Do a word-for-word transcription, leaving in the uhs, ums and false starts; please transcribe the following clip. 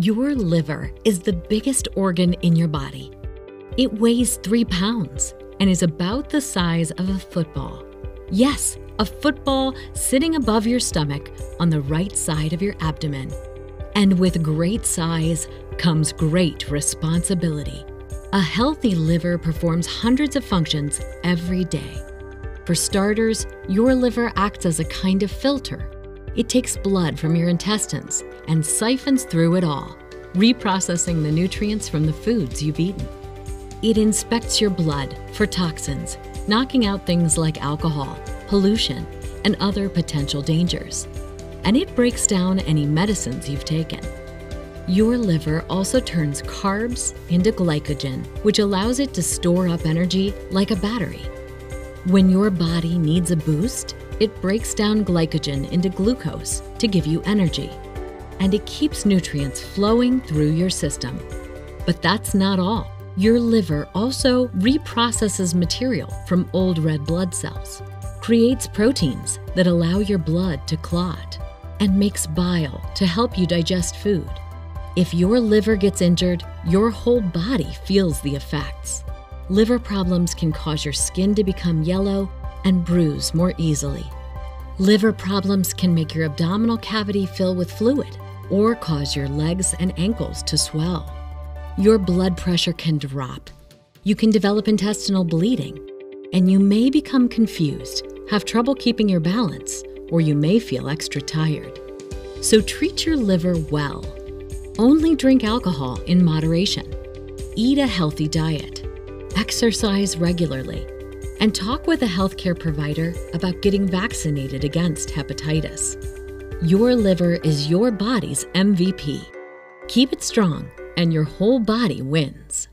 Your liver is the biggest organ in your body. It weighs three pounds and is about the size of a football. Yes, a football sitting above your stomach on the right side of your abdomen. And with great size comes great responsibility. A healthy liver performs hundreds of functions every day. For starters, your liver acts as a kind of filter. It takes blood from your intestines and siphons through it all, reprocessing the nutrients from the foods you've eaten. It inspects your blood for toxins, knocking out things like alcohol, pollution, and other potential dangers. And it breaks down any medicines you've taken. Your liver also turns carbs into glycogen, which allows it to store up energy like a battery. When your body needs a boost, it breaks down glycogen into glucose to give you energy. And it keeps nutrients flowing through your system. But that's not all. Your liver also reprocesses material from old red blood cells, creates proteins that allow your blood to clot, and makes bile to help you digest food. If your liver gets injured, your whole body feels the effects. Liver problems can cause your skin to become yellow and bruise more easily. Liver problems can make your abdominal cavity fill with fluid or cause your legs and ankles to swell. Your blood pressure can drop. You can develop intestinal bleeding, and you may become confused, have trouble keeping your balance, or you may feel extra tired. So treat your liver well. Only drink alcohol in moderation. Eat a healthy diet. Exercise regularly. And talk with a healthcare provider about getting vaccinated against hepatitis. Your liver is your body's M V P. Keep it strong, and your whole body wins.